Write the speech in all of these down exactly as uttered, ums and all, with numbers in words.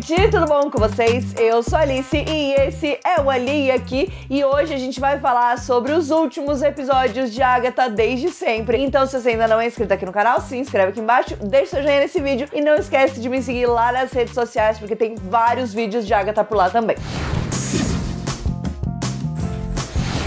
gente, tudo bom com vocês? Eu sou a Alice e esse é o Ali Aqui e hoje a gente vai falar sobre os últimos episódios de Agatha desde sempre. Então se você ainda não é inscrito aqui no canal, se inscreve aqui embaixo, deixa seu joinha nesse vídeo e não esquece de me seguir lá nas redes sociais porque tem vários vídeos de Agatha por lá também.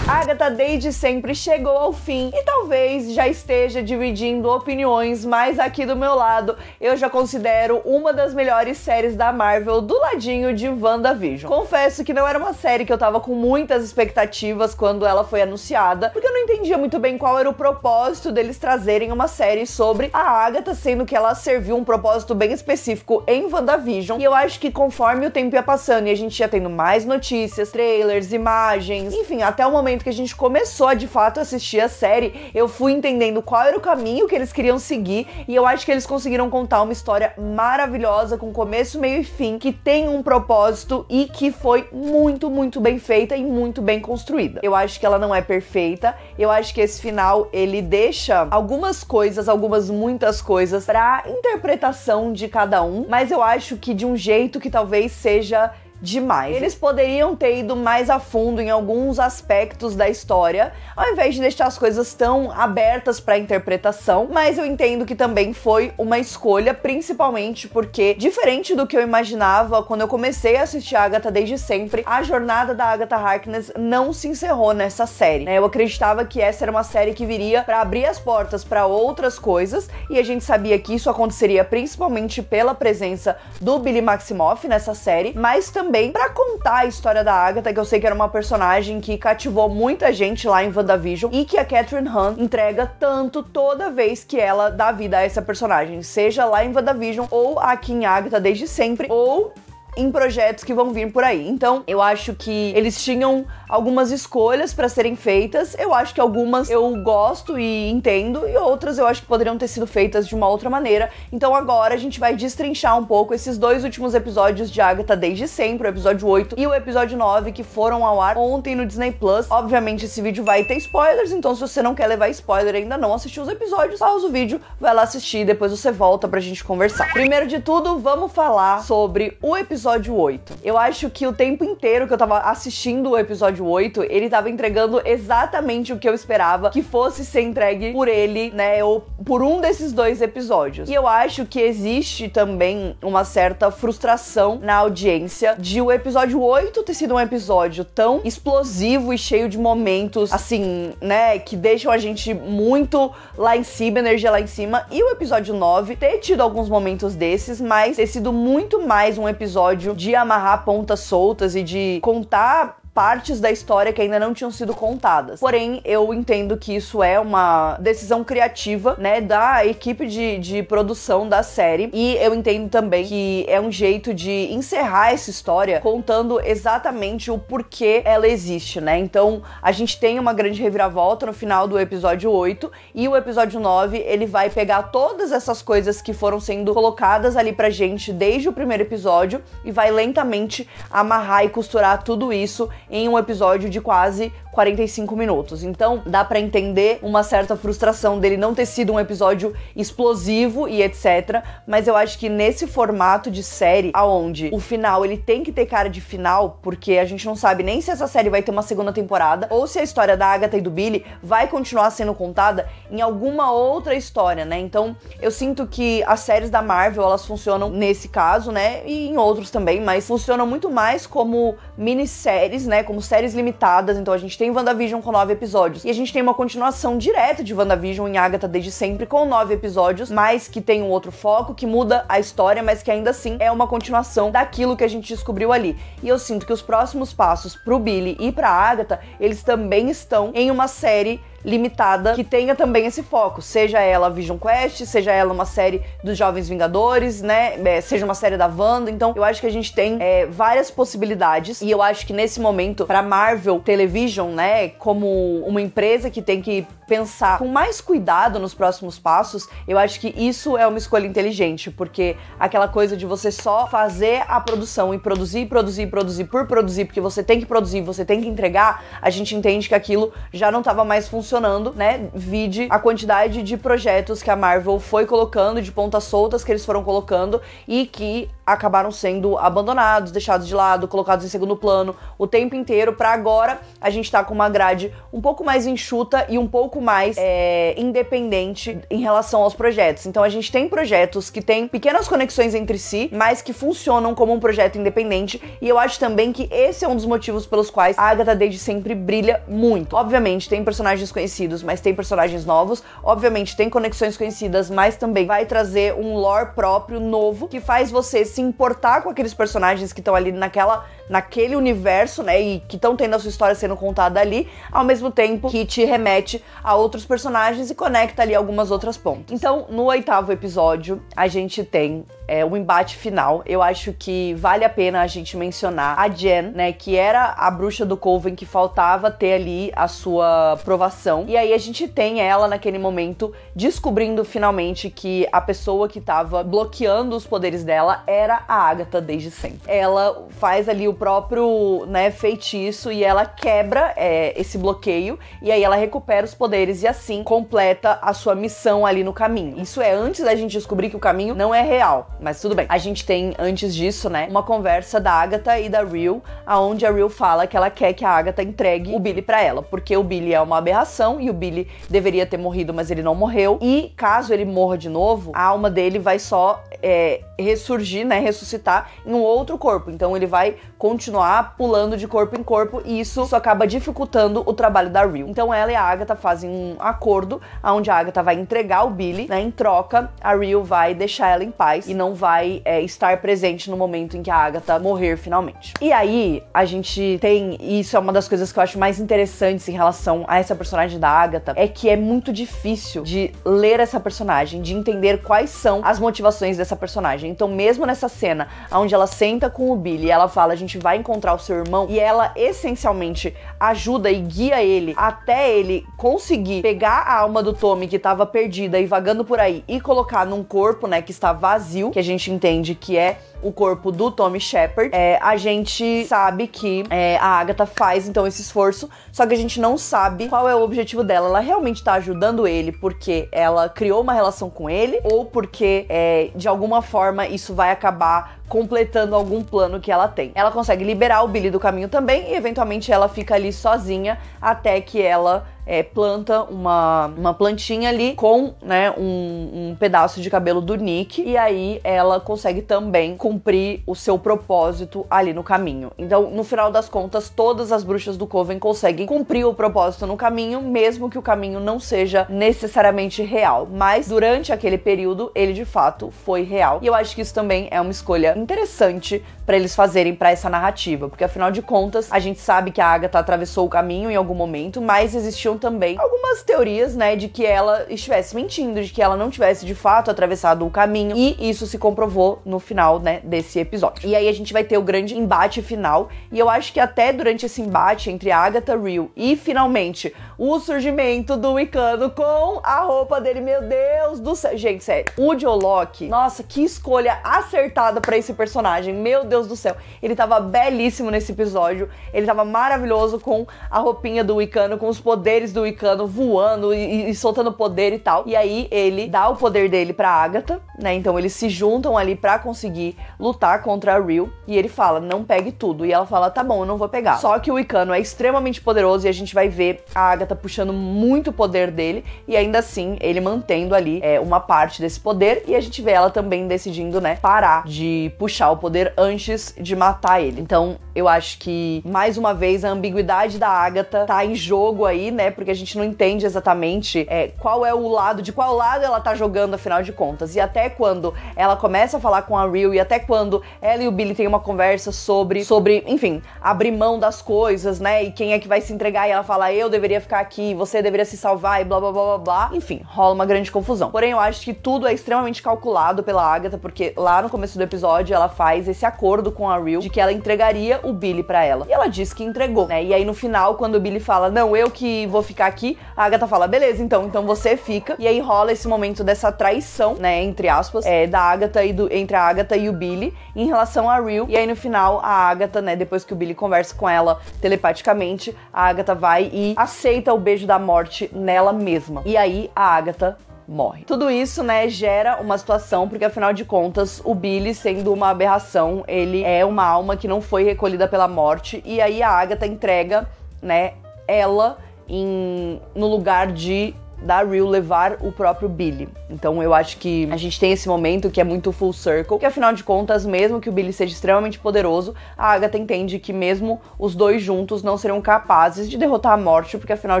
Agatha desde sempre chegou ao fim e talvez já esteja dividindo opiniões, mas aqui do meu lado eu já considero uma das melhores séries da Marvel do ladinho de WandaVision. Confesso que não era uma série que eu tava com muitas expectativas quando ela foi anunciada, porque eu não entendia muito bem qual era o propósito deles trazerem uma série sobre a Agatha, sendo que ela serviu um propósito bem específico em WandaVision. E eu acho que conforme o tempo ia passando e a gente ia tendo mais notícias, trailers, imagens, enfim, até o momento que a gente começou a de fato assistir a série, eu fui entendendo qual era o caminho que eles queriam seguir e eu acho que eles conseguiram contar uma história maravilhosa com começo, meio e fim, que tem um propósito e que foi muito, muito bem feita e muito bem construída. Eu acho que ela não é perfeita, eu acho que esse final ele deixa algumas coisas, algumas muitas coisas pra interpretação de cada um, mas eu acho que de um jeito que talvez seja demais. Eles poderiam ter ido mais a fundo em alguns aspectos da história, ao invés de deixar as coisas tão abertas para interpretação, mas eu entendo que também foi uma escolha, principalmente porque, diferente do que eu imaginava quando eu comecei a assistir a Agatha desde sempre, a jornada da Agatha Harkness não se encerrou nessa série, né? Eu acreditava que essa era uma série que viria para abrir as portas para outras coisas, e a gente sabia que isso aconteceria principalmente pela presença do Billy Maximoff nessa série, mas também para contar a história da Agatha, que eu sei que era uma personagem que cativou muita gente lá em WandaVision e que a Catherine Hunt entrega tanto toda vez que ela dá vida a essa personagem, seja lá em WandaVision ou aqui em Agatha desde sempre, ou em projetos que vão vir por aí. Então, eu acho que eles tinham algumas escolhas para serem feitas. Eu acho que algumas eu gosto e entendo, e outras eu acho que poderiam ter sido feitas de uma outra maneira. Então, agora a gente vai destrinchar um pouco esses dois últimos episódios de Agatha desde sempre, o episódio oito e o episódio nove, que foram ao ar ontem no Disney Plus. Obviamente, esse vídeo vai ter spoilers, então se você não quer levar spoiler e ainda não assistiu os episódios, pausa o vídeo, vai lá assistir, depois você volta pra gente conversar. Primeiro de tudo, vamos falar sobre o episódio Episódio oito. Eu acho que o tempo inteiro que eu tava assistindo o episódio oito, ele tava entregando exatamente o que eu esperava que fosse ser entregue por ele, né, ou por um desses dois episódios. E eu acho que existe também uma certa frustração na audiência de o episódio oito ter sido um episódio tão explosivo e cheio de momentos, assim, né, que deixam a gente muito lá em cima, energia lá em cima, e o episódio nove ter tido alguns momentos desses, mas ter sido muito mais um episódio de amarrar pontas soltas e de contar partes da história que ainda não tinham sido contadas. Porém, eu entendo que isso é uma decisão criativa, né, da equipe de, de produção da série, e eu entendo também que é um jeito de encerrar essa história contando exatamente o porquê ela existe, né? Então, a gente tem uma grande reviravolta no final do episódio oito, e o episódio nove, ele vai pegar todas essas coisas que foram sendo colocadas ali pra gente desde o primeiro episódio, e vai lentamente amarrar e costurar tudo isso em um episódio de quase quarenta e cinco minutos. Então, dá pra entender uma certa frustração dele não ter sido um episódio explosivo e etcétera. Mas eu acho que nesse formato de série, aonde o final, ele tem que ter cara de final, porque a gente não sabe nem se essa série vai ter uma segunda temporada, ou se a história da Agatha e do Billy vai continuar sendo contada em alguma outra história, né? Então, eu sinto que as séries da Marvel, elas funcionam nesse caso, né? E em outros também, mas funcionam muito mais como minisséries, né? Como séries limitadas. Então a gente tem WandaVision com nove episódios, e a gente tem uma continuação direta de WandaVision em Agatha desde sempre com nove episódios, mas que tem um outro foco, que muda a história, mas que ainda assim é uma continuação daquilo que a gente descobriu ali. E eu sinto que os próximos passos pro Billy e pra Agatha, eles também estão em uma série limitada que tenha também esse foco, seja ela Vision Quest, seja ela uma série dos Jovens Vingadores, né, é, seja uma série da Wanda. Então eu acho que a gente tem é, várias possibilidades, e eu acho que nesse momento pra Marvel Television, né, como uma empresa que tem que pensar com mais cuidado nos próximos passos, eu acho que isso é uma escolha inteligente, porque aquela coisa de você só fazer a produção e produzir, produzir, produzir por produzir, porque você tem que produzir, você tem que entregar, a gente entende que aquilo já não tava mais funcionando, né? Vide a quantidade de projetos que a Marvel foi colocando, de pontas soltas que eles foram colocando, e que acabaram sendo abandonados, deixados de lado, colocados em segundo plano o tempo inteiro, pra agora a gente tá com uma grade um pouco mais enxuta e um pouco mais é, independente em relação aos projetos. Então a gente tem projetos que tem pequenas conexões entre si, mas que funcionam como um projeto independente, e eu acho também que esse é um dos motivos pelos quais a Agatha desde sempre brilha muito. Obviamente tem personagens conhecidos, mas tem personagens novos, obviamente tem conexões conhecidas, mas também vai trazer um lore próprio, novo, que faz você se importar com aqueles personagens que estão ali naquela, naquele universo, né, e que estão tendo a sua história sendo contada ali, ao mesmo tempo que te remete a outros personagens e conecta ali algumas outras pontas. Então, no oitavo episódio, a gente tem é, um embate final. Eu acho que vale a pena a gente mencionar a Jen, né, que era a bruxa do Coven que faltava ter ali a sua provação, e aí a gente tem ela naquele momento descobrindo finalmente que a pessoa que tava bloqueando os poderes dela era a Agatha desde sempre. Ela faz ali o próprio, né, feitiço, e ela quebra é, esse bloqueio, e aí ela recupera os poderes e assim completa a sua missão ali no caminho. Isso é antes da gente descobrir que o caminho não é real, mas tudo bem. A gente tem antes disso, né, uma conversa da Agatha e da Rio, aonde a Rio fala que ela quer que a Agatha entregue o Billy pra ela, porque o Billy é uma aberração e o Billy deveria ter morrido, mas ele não morreu, e caso ele morra de novo, a alma dele vai só é, ressurgir, né, ressuscitar em um outro corpo, então ele vai continuar pulando de corpo em corpo, e isso, isso acaba dificultando o trabalho da Rio. Então ela e a Agatha fazem um acordo onde a Agatha vai entregar o Billy, né, em troca a Rio vai deixar ela em paz e não vai é, estar presente no momento em que a Agatha morrer finalmente. E aí a gente tem, e isso é uma das coisas que eu acho mais interessantes em relação a essa personagem da Agatha, é que é muito difícil de ler essa personagem, de entender quais são as motivações dessa personagem. Então mesmo nessa cena onde ela senta com o Billy e ela fala, a gente vai encontrar o seu irmão, e ela essencialmente ajuda e guia ele até ele conseguir pegar a alma do Tommy que tava perdida e vagando por aí e colocar num corpo, né, que está vazio, que a gente entende que é o corpo do Tommy Shepherd. É, a gente sabe que é, a Agatha faz então esse esforço, só que a gente não sabe qual é o objetivo dela. Ela realmente tá ajudando ele porque ela criou uma relação com ele, ou porque é, de alguma forma isso vai acabar completando algum plano que ela tem. Ela consegue liberar o Billy do caminho também, e eventualmente ela fica ali sozinha até que ela é, planta uma, uma plantinha ali com, né, um, um pedaço de cabelo do Nick, e aí ela consegue também cumprir o seu propósito ali no caminho. Então, no final das contas, todas as bruxas do Coven conseguem cumprir o propósito no caminho, mesmo que o caminho não seja necessariamente real, mas durante aquele período, ele de fato foi real, e eu acho que isso também é uma escolha interessante pra eles fazerem pra essa narrativa, porque afinal de contas, a gente sabe que a Agatha atravessou o caminho em algum momento, mas existiam também algumas teorias, né, de que ela estivesse mentindo, de que ela não tivesse de fato atravessado o caminho, e isso se comprovou no final, né, desse episódio. E aí a gente vai ter o grande embate final, e eu acho que até durante esse embate entre Agatha, Rio e finalmente o surgimento do Wiccano com a roupa dele, meu Deus do céu, gente, sério, o Joe Locke, nossa, que escolha acertada pra esse personagem, meu Deus do céu, ele tava belíssimo nesse episódio, ele tava maravilhoso com a roupinha do Wiccano, com os poderes do Wiccano voando e, e soltando poder e tal, e aí ele dá o poder dele pra Agatha, né, então eles se juntam ali pra conseguir lutar contra a Rio, e ele fala, não pegue tudo, e ela fala, tá bom, eu não vou pegar, só que o Wiccano é extremamente poderoso, e a gente vai ver a Agatha puxando muito poder dele, e ainda assim, ele mantendo ali é, uma parte desse poder, e a gente vê ela também decidindo, né, parar de puxar o poder antes de matar ele. Então, eu acho que mais uma vez, a ambiguidade da Agatha tá em jogo aí, né, porque a gente não entende exatamente é, qual é o lado, de qual lado ela tá jogando, afinal de contas. E até quando ela começa a falar com a Rio, e até quando ela e o Billy têm uma conversa sobre, sobre, enfim, abrir mão das coisas, né, e quem é que vai se entregar, e ela fala, eu deveria ficar aqui, você deveria se salvar, e blá, blá, blá, blá, blá. Enfim, rola uma grande confusão. Porém, eu acho que tudo é extremamente calculado pela Agatha, porque lá no começo do episódio, ela faz esse acordo com a Rio, de que ela entregaria o Billy pra ela. E ela diz que entregou, né, e aí no final, quando o Billy fala, não, eu que vou ficar aqui, a Agatha fala, beleza, então, então você fica, e aí rola esse momento dessa traição, né, entre aspas, é, da Agatha e do, entre a Agatha e o Billy em relação a Rio, e aí no final a Agatha, né, depois que o Billy conversa com ela telepaticamente, a Agatha vai e aceita o beijo da morte nela mesma, e aí a Agatha morre. Tudo isso, né, gera uma situação, porque afinal de contas, o Billy, sendo uma aberração, ele é uma alma que não foi recolhida pela morte, e aí a Agatha entrega, né, ela em, no lugar de da Rio levar o próprio Billy. Então eu acho que a gente tem esse momento que é muito full circle, que afinal de contas, mesmo que o Billy seja extremamente poderoso, a Agatha entende que mesmo os dois juntos não serão capazes de derrotar a morte, porque afinal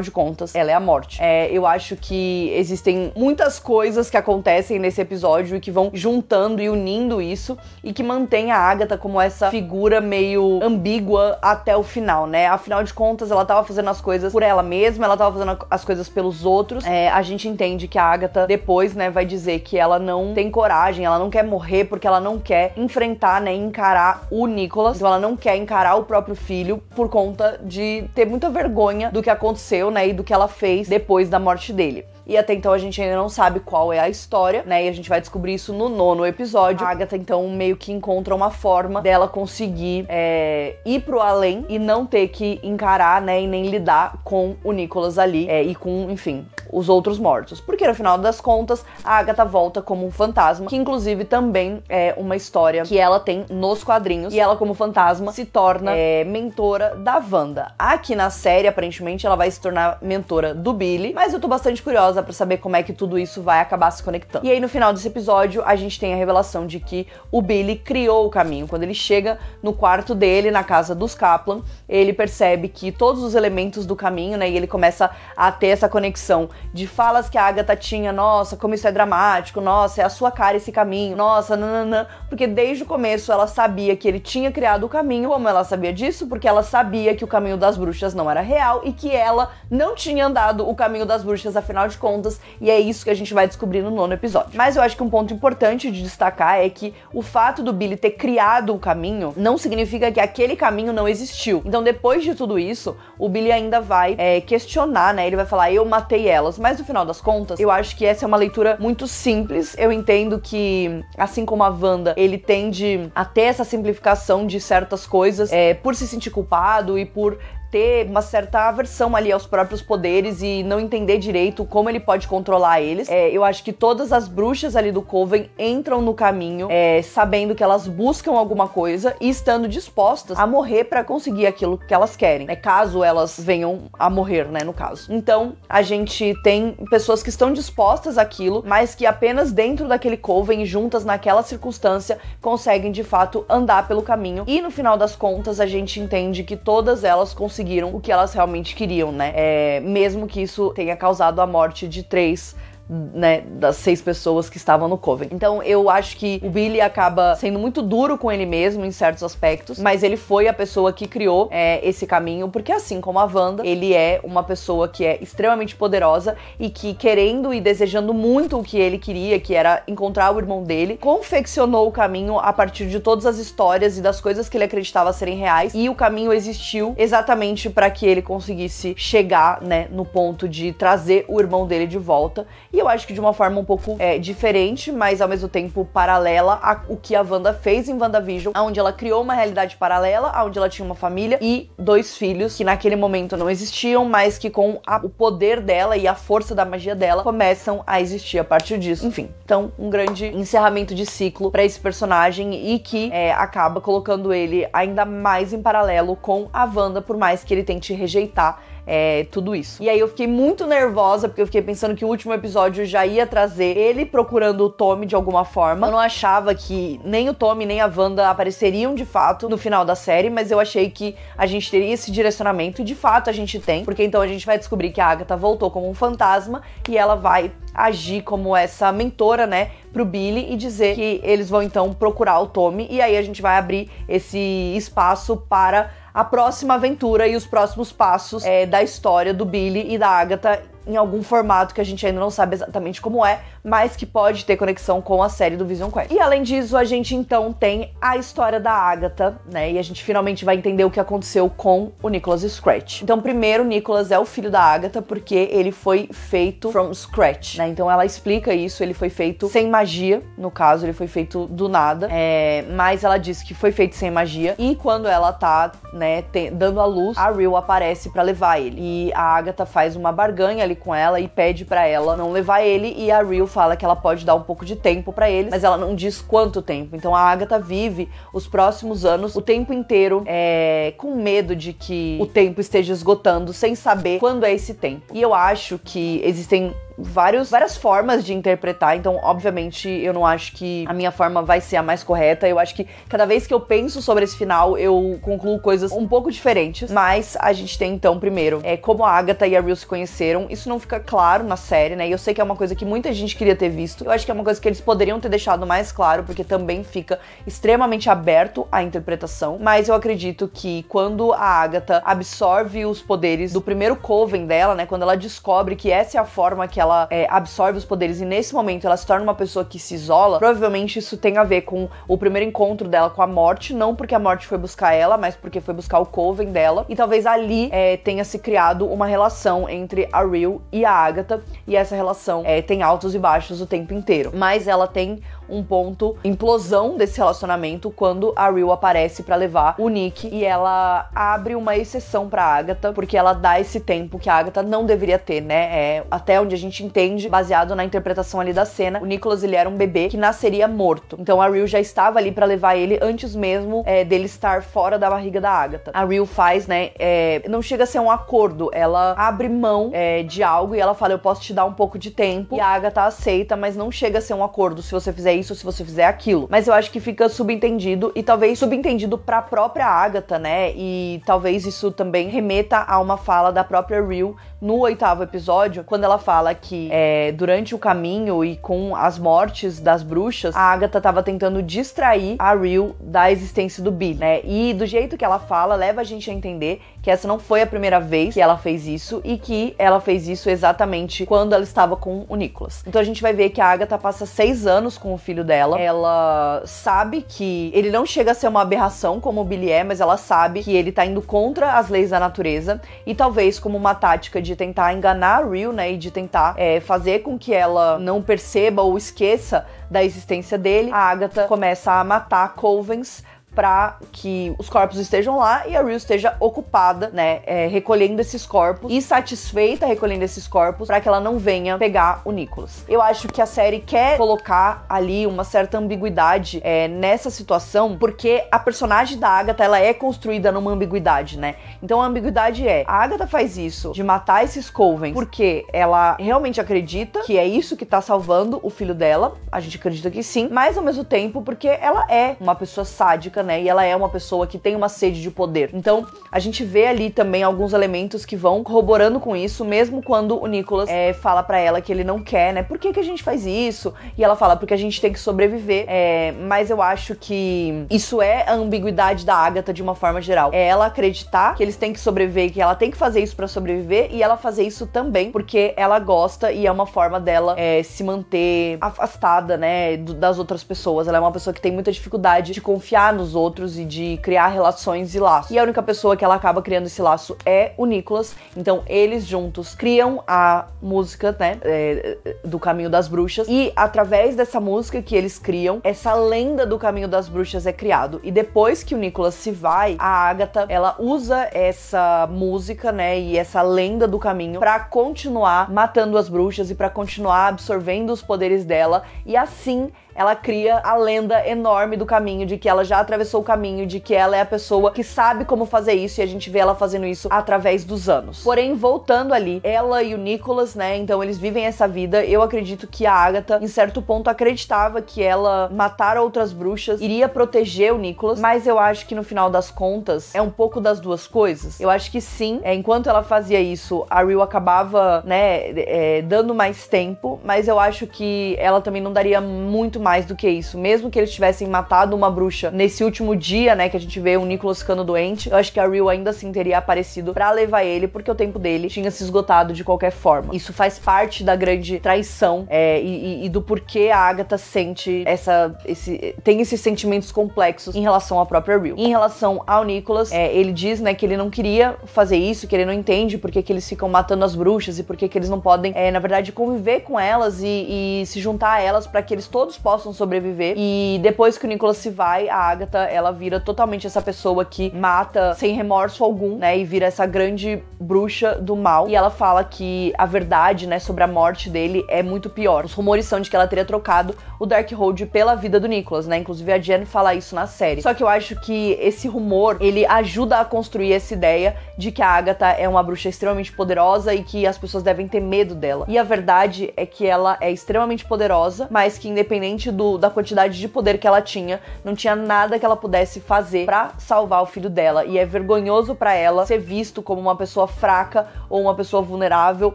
de contas, ela é a morte. É, eu acho que existem muitas coisas que acontecem nesse episódio e que vão juntando e unindo isso, e que mantém a Agatha como essa figura meio ambígua até o final, né? Afinal de contas, ela tava fazendo as coisas por ela mesma, ela tava fazendo as coisas pelos outros. É, a gente entende que a Agatha depois, né, vai dizer que ela não tem coragem, ela não quer morrer porque ela não quer enfrentar, né, encarar o Nicholas. Então ela não quer encarar o próprio filho por conta de ter muita vergonha do que aconteceu, né, e do que ela fez depois da morte dele. E até então a gente ainda não sabe qual é a história, né? E a gente vai descobrir isso no nono episódio. A Agatha, então, meio que encontra uma forma dela conseguir é, ir pro além e não ter que encarar, né? E nem lidar com o Nicholas ali é, e com, enfim, os outros mortos. Porque no final das contas, a Agatha volta como um fantasma, que inclusive também é uma história que ela tem nos quadrinhos. E ela, como fantasma, se torna é, mentora da Wanda. Aqui na série, aparentemente, ela vai se tornar mentora do Billy. Mas eu tô bastante curiosa pra saber como é que tudo isso vai acabar se conectando. E aí no final desse episódio a gente tem a revelação de que o Billy criou o caminho. Quando ele chega no quarto dele, na casa dos Kaplan, ele percebe que todos os elementos do caminho, né, e ele começa a ter essa conexão de falas que a Agatha tinha, nossa, como isso é dramático, nossa, é a sua cara esse caminho, nossa, nananã, porque desde o começo ela sabia que ele tinha criado o caminho. Como ela sabia disso? Porque ela sabia que o caminho das bruxas não era real e que ela não tinha andado o caminho das bruxas, afinal de contas, e é isso que a gente vai descobrir no nono episódio. Mas eu acho que um ponto importante de destacar é que o fato do Billy ter criado o caminho não significa que aquele caminho não existiu. Então depois de tudo isso, o Billy ainda vai é, questionar, né? Ele vai falar, eu matei elas. Mas no final das contas, eu acho que essa é uma leitura muito simples. Eu entendo que, assim como a Wanda, ele tende a ter essa simplificação de certas coisas é, por se sentir culpado e por ter uma certa aversão ali aos próprios poderes e não entender direito como ele pode controlar eles. É, eu acho que todas as bruxas ali do Coven entram no caminho é, sabendo que elas buscam alguma coisa e estando dispostas a morrer pra conseguir aquilo que elas querem, né? Caso elas venham a morrer, né, no caso. Então, a gente tem pessoas que estão dispostas àquilo, mas que apenas dentro daquele Coven, juntas naquela circunstância, conseguem de fato andar pelo caminho. E no final das contas, a gente entende que todas elas conseguem o que elas realmente queriam, né? É, mesmo que isso tenha causado a morte de três, né, das seis pessoas que estavam no Coven. Então eu acho que o Billy acaba sendo muito duro com ele mesmo em certos aspectos, mas ele foi a pessoa que criou é, esse caminho, porque assim como a Wanda, ele é uma pessoa que é extremamente poderosa e que, querendo e desejando muito o que ele queria, que era encontrar o irmão dele, confeccionou o caminho a partir de todas as histórias e das coisas que ele acreditava serem reais, e o caminho existiu exatamente para que ele conseguisse chegar, né, no ponto de trazer o irmão dele de volta. E eu acho que de uma forma um pouco é, diferente, mas ao mesmo tempo paralela a o que a Wanda fez em WandaVision, onde ela criou uma realidade paralela, onde ela tinha uma família e dois filhos que naquele momento não existiam, mas que com a, o poder dela e a força da magia dela começam a existir a partir disso. Enfim, então um grande encerramento de ciclo pra esse personagem e que é, acaba colocando ele ainda mais em paralelo com a Wanda, por mais que ele tente rejeitar É, tudo isso. E aí eu fiquei muito nervosa, porque eu fiquei pensando que o último episódio já ia trazer ele procurando o Tommy de alguma forma. Eu não achava que nem o Tommy nem a Wanda apareceriam de fato no final da série, mas eu achei que a gente teria esse direcionamento, e de fato a gente tem, porque então a gente vai descobrir que a Agatha voltou como um fantasma e ela vai agir como essa mentora, né, pro Billy, e dizer que eles vão então procurar o Tommy, e aí a gente vai abrir esse espaço para a próxima aventura e os próximos passos é, da história do Billy e da Agatha, em algum formato que a gente ainda não sabe exatamente como é, mas que pode ter conexão com a série do Vision Quest. E além disso, a gente então tem a história da Agatha, né? E a gente finalmente vai entender o que aconteceu com o Nicholas Scratch. Então, primeiro, o Nicholas é o filho da Agatha porque ele foi feito from scratch, né? Então ela explica isso, ele foi feito sem magia, no caso, ele foi feito do nada, é... mas ela disse que foi feito sem magia, e quando ela tá, né, te... dando a luz, a Rio aparece pra levar ele. E a Agatha faz uma barganha ali ele com ela e pede pra ela não levar ele, e a Rio fala que ela pode dar um pouco de tempo pra ele, mas ela não diz quanto tempo. Então a Agatha vive os próximos anos o tempo inteiro é, com medo de que o tempo esteja esgotando, sem saber quando é esse tempo. E eu acho que existem Vários, várias formas de interpretar, então obviamente eu não acho que a minha forma vai ser a mais correta. Eu acho que cada vez que eu penso sobre esse final eu concluo coisas um pouco diferentes, mas a gente tem então primeiro é, como a Agatha e a Rio se conheceram. Isso não fica claro na série, né, e eu sei que é uma coisa que muita gente queria ter visto. Eu acho que é uma coisa que eles poderiam ter deixado mais claro, porque também fica extremamente aberto à interpretação, mas eu acredito que quando a Agatha absorve os poderes do primeiro coven dela, né, quando ela descobre que essa é a forma que ela ela é, absorve os poderes e nesse momento ela se torna uma pessoa que se isola, provavelmente isso tem a ver com o primeiro encontro dela com a morte, não porque a morte foi buscar ela, mas porque foi buscar o coven dela, e talvez ali é, tenha se criado uma relação entre a Rio e a Agatha, e essa relação é, tem altos e baixos o tempo inteiro, mas ela tem um ponto implosão desse relacionamento quando a Rio aparece pra levar o Nick, e ela abre uma exceção pra Agatha, porque ela dá esse tempo que a Agatha não deveria ter, né, é, até onde a gente entende, baseado na interpretação ali da cena, o Nicholas, ele era um bebê que nasceria morto, então a Rio já estava ali pra levar ele antes mesmo é, dele estar fora da barriga da Agatha. A Rio faz, né, é, não chega a ser um acordo, ela abre mão é, de algo e ela fala, eu posso te dar um pouco de tempo, e a Agatha aceita, mas não chega a ser um acordo, se você fizer isso, se você fizer aquilo, mas eu acho que fica subentendido, e talvez subentendido pra própria Agatha, né, e talvez isso também remeta a uma fala da própria Rio no oitavo episódio, quando ela fala que é, durante o caminho e com as mortes das bruxas, a Agatha tava tentando distrair a Rio da existência do Billy, né, e do jeito que ela fala, leva a gente a entender que essa não foi a primeira vez que ela fez isso, e que ela fez isso exatamente quando ela estava com o Nicholas. Então a gente vai ver que a Agatha passa seis anos com o filho dela, ela sabe que ele não chega a ser uma aberração como o Billy é, mas ela sabe que ele tá indo contra as leis da natureza, e talvez como uma tática de tentar enganar a Rio, né, e de tentar é, fazer com que ela não perceba ou esqueça da existência dele, a Agatha começa a matar covens pra que os corpos estejam lá e a Rio esteja ocupada, né, é, recolhendo esses corpos e satisfeita recolhendo esses corpos pra que ela não venha pegar o Nicholas. Eu acho que a série quer colocar ali uma certa ambiguidade é, nessa situação, porque a personagem da Agatha, ela é construída numa ambiguidade, né, então a ambiguidade é, a Agatha faz isso de matar esses covens porque ela realmente acredita que é isso que tá salvando o filho dela, a gente acredita que sim, mas ao mesmo tempo porque ela é uma pessoa sádica, né, e ela é uma pessoa que tem uma sede de poder. Então a gente vê ali também alguns elementos que vão corroborando com isso, mesmo quando o Nicholas é, fala pra ela que ele não quer, né, por que que a gente faz isso? E ela fala, porque a gente tem que sobreviver. É, mas eu acho que isso é a ambiguidade da Agatha de uma forma geral, é ela acreditar que eles têm que sobreviver, que ela tem que fazer isso pra sobreviver, e ela fazer isso também porque ela gosta, e é uma forma dela é, se manter afastada, né, das outras pessoas. Ela é uma pessoa que tem muita dificuldade de confiar nos outros e de criar relações e laços. E a única pessoa que ela acaba criando esse laço é o Nicholas, então eles juntos criam a música, né, é, do Caminho das Bruxas, e através dessa música que eles criam, essa lenda do Caminho das Bruxas é criado, e depois que o Nicholas se vai, a Agatha, ela usa essa música, né, e essa lenda do caminho pra continuar matando as bruxas e pra continuar absorvendo os poderes dela, e assim ela cria a lenda enorme do caminho, de que ela já atravessou o caminho, de que ela é a pessoa que sabe como fazer isso, e a gente vê ela fazendo isso através dos anos. Porém, voltando ali, ela e o Nicholas, né, então eles vivem essa vida. Eu acredito que a Agatha, em certo ponto, acreditava que ela matar outras bruxas iria proteger o Nicholas, mas eu acho que no final das contas é um pouco das duas coisas. Eu acho que sim, é, enquanto ela fazia isso, a Rio acabava, né, é, dando mais tempo, mas eu acho que ela também não daria muito mais do que isso, mesmo que eles tivessem matado uma bruxa nesse último dia, né, que a gente vê o Nicholas ficando doente. Eu acho que a Rio ainda assim teria aparecido pra levar ele, porque o tempo dele tinha se esgotado de qualquer forma. Isso faz parte da grande traição é, e, e do porquê a Agatha sente essa, esse, tem esses sentimentos complexos em relação à própria Rio. Em relação ao Nicholas, é, ele diz, né, que ele não queria fazer isso, que ele não entende porque que eles ficam matando as bruxas e porque que eles não podem, é, na verdade, conviver com elas e, e se juntar a elas pra que eles todos possam possam sobreviver. E depois que o Nicholas se vai, a Agatha, ela vira totalmente essa pessoa que mata sem remorso algum, né? E vira essa grande bruxa do mal. E ela fala que a verdade, né, sobre a morte dele é muito pior. Os rumores são de que ela teria trocado o Darkhold pela vida do Nicholas, né? Inclusive a Jen fala isso na série. Só que eu acho que esse rumor, ele ajuda a construir essa ideia de que a Agatha é uma bruxa extremamente poderosa e que as pessoas devem ter medo dela. E a verdade é que ela é extremamente poderosa, mas que independente do, da quantidade de poder que ela tinha, não tinha nada que ela pudesse fazer pra salvar o filho dela. E é vergonhoso pra ela ser visto como uma pessoa fraca, ou uma pessoa vulnerável,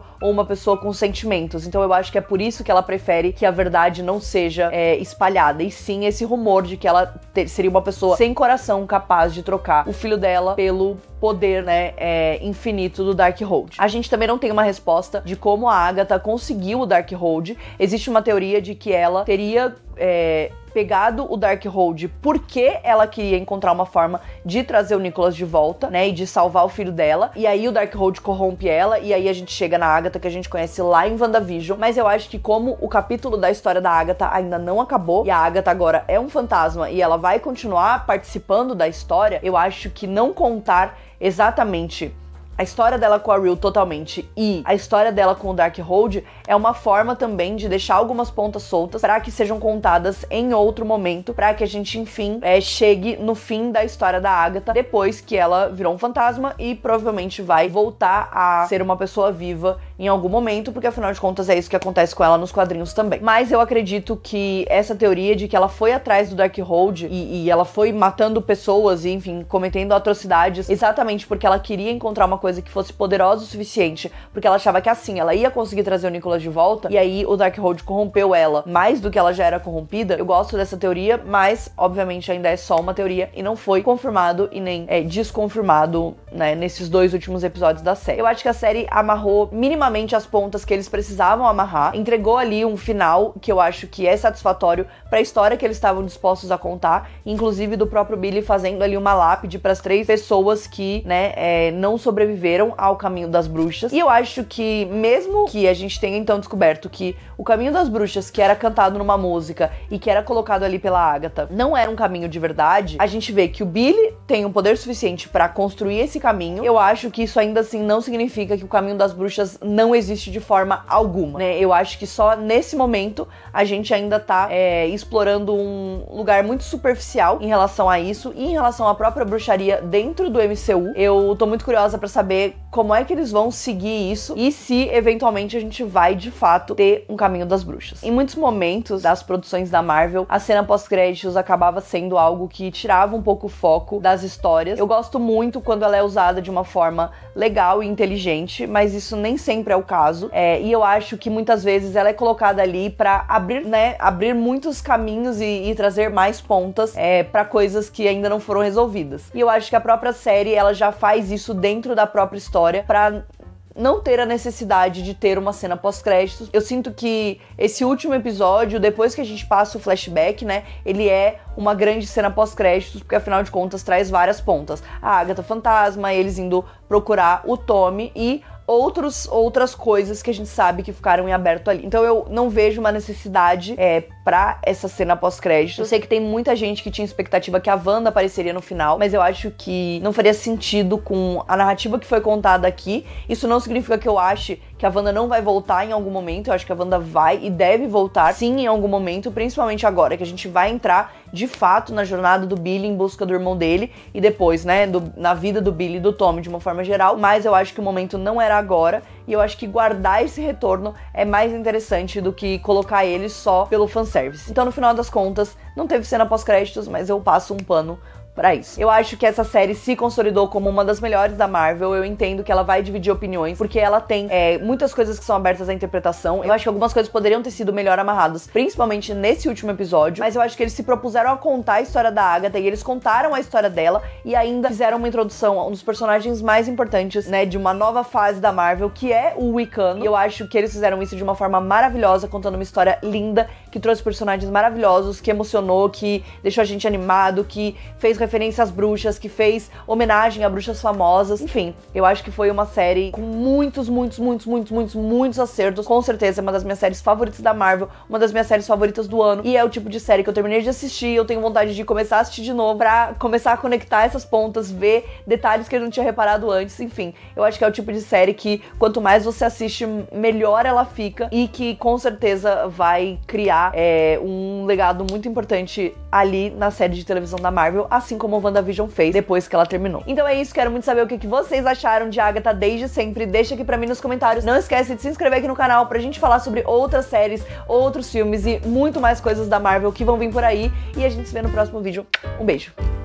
ou uma pessoa com sentimentos. Então eu acho que é por isso que ela prefere que a verdade não seja é, espalhada, e sim esse rumor de que ela ter, seria uma pessoa sem coração, capaz de trocar o filho dela pelo poder, né, é, infinito do Darkhold. A gente também não tem uma resposta de como a Agatha conseguiu o Darkhold. Existe uma teoria de que ela teria é, pegado o Darkhold porque ela queria encontrar uma forma de trazer o Nicholas de volta, né, e de salvar o filho dela, e aí o Darkhold corrompe ela, e aí a gente chega na Agatha que a gente conhece lá em WandaVision. Mas eu acho que como o capítulo da história da Agatha ainda não acabou, e a Agatha agora é um fantasma e ela vai continuar participando da história, eu acho que não contar exatamente a história dela com a Rio totalmente e a história dela com o Darkhold é uma forma também de deixar algumas pontas soltas para que sejam contadas em outro momento, para que a gente, enfim, é, chegue no fim da história da Agatha depois que ela virou um fantasma e provavelmente vai voltar a ser uma pessoa viva em algum momento, porque afinal de contas é isso que acontece com ela nos quadrinhos também. Mas eu acredito que essa teoria de que ela foi atrás do Darkhold e, e ela foi matando pessoas e, enfim, cometendo atrocidades exatamente porque ela queria encontrar uma coisa que fosse poderosa o suficiente, porque ela achava que assim ela ia conseguir trazer o Nicholas de volta, e aí o Darkhold corrompeu ela mais do que ela já era corrompida. Eu gosto dessa teoria, mas obviamente ainda é só uma teoria e não foi confirmado e nem é, desconfirmado, né, nesses dois últimos episódios da série. Eu acho que a série amarrou minimamente as pontas que eles precisavam amarrar, entregou ali um final que eu acho que é satisfatório para a história que eles estavam dispostos a contar, inclusive do próprio Billy fazendo ali uma lápide para as três pessoas que, né, é, não sobreviveram viveram ao caminho das bruxas. E eu acho que mesmo que a gente tenha então descoberto que o caminho das bruxas, que era cantado numa música e que era colocado ali pela Agatha, não era um caminho de verdade, a gente vê que o Billy tem um poder suficiente pra construir esse caminho. Eu acho que isso ainda assim não significa que o caminho das bruxas não existe de forma alguma, né? Eu acho que só nesse momento a gente ainda tá é, explorando um lugar muito superficial em relação a isso e em relação à própria bruxaria dentro do M C U. Eu tô muito curiosa pra saber saber como é que eles vão seguir isso e se, eventualmente, a gente vai, de fato, ter um caminho das bruxas. Em muitos momentos das produções da Marvel, a cena pós-créditos acabava sendo algo que tirava um pouco o foco das histórias. Eu gosto muito quando ela é usada de uma forma legal e inteligente, mas isso nem sempre é o caso. É, e eu acho que, muitas vezes, ela é colocada ali pra abrir, né, abrir muitos caminhos e, e trazer mais pontas é, pra coisas que ainda não foram resolvidas. E eu acho que a própria série, ela já faz isso dentro da própria história para não ter a necessidade de ter uma cena pós-créditos. Eu sinto que esse último episódio, depois que a gente passa o flashback, né, ele é uma grande cena pós-créditos, porque afinal de contas traz várias pontas. A Agatha fantasma, eles indo procurar o Tommy e outros, outras coisas que a gente sabe que ficaram em aberto ali. Então eu não vejo uma necessidade é, pra essa cena pós-crédito. Eu sei que tem muita gente que tinha expectativa que a Wanda apareceria no final, mas eu acho que não faria sentido com a narrativa que foi contada aqui. Isso não significa que eu ache que a Wanda não vai voltar em algum momento. Eu acho que a Wanda vai e deve voltar sim em algum momento, principalmente agora, que a gente vai entrar de fato na jornada do Billy em busca do irmão dele e depois, né, do, na vida do Billy e do Tommy de uma forma geral. Mas eu acho que o momento não era agora, e eu acho que guardar esse retorno é mais interessante do que colocar ele só pelo fanservice. Então, no final das contas, não teve cena pós-créditos, mas eu passo um pano pra isso. Eu acho que essa série se consolidou como uma das melhores da Marvel. Eu entendo que ela vai dividir opiniões, porque ela tem é, muitas coisas que são abertas à interpretação. Eu acho que algumas coisas poderiam ter sido melhor amarradas, principalmente nesse último episódio, mas eu acho que eles se propuseram a contar a história da Agatha, e eles contaram a história dela, e ainda fizeram uma introdução a um dos personagens mais importantes, né, de uma nova fase da Marvel, que é o Wiccan. E eu acho que eles fizeram isso de uma forma maravilhosa, contando uma história linda, que trouxe personagens maravilhosos, que emocionou, que deixou a gente animado, que fez referência referência às bruxas, que fez homenagem a bruxas famosas. Enfim, eu acho que foi uma série com muitos, muitos, muitos, muitos, muitos, muitos acertos. Com certeza é uma das minhas séries favoritas da Marvel, uma das minhas séries favoritas do ano. E é o tipo de série que eu terminei de assistir, eu tenho vontade de começar a assistir de novo pra começar a conectar essas pontas, ver detalhes que eu não tinha reparado antes. Enfim, eu acho que é o tipo de série que quanto mais você assiste, melhor ela fica e que com certeza vai criar é, um legado muito importante ali na série de televisão da Marvel, assim como o WandaVision fez depois que ela terminou. Então é isso, quero muito saber o que vocês acharam de Agatha desde sempre, deixa aqui pra mim nos comentários. Não esquece de se inscrever aqui no canal pra gente falar sobre outras séries, outros filmes e muito mais coisas da Marvel que vão vir por aí. E a gente se vê no próximo vídeo. Um beijo!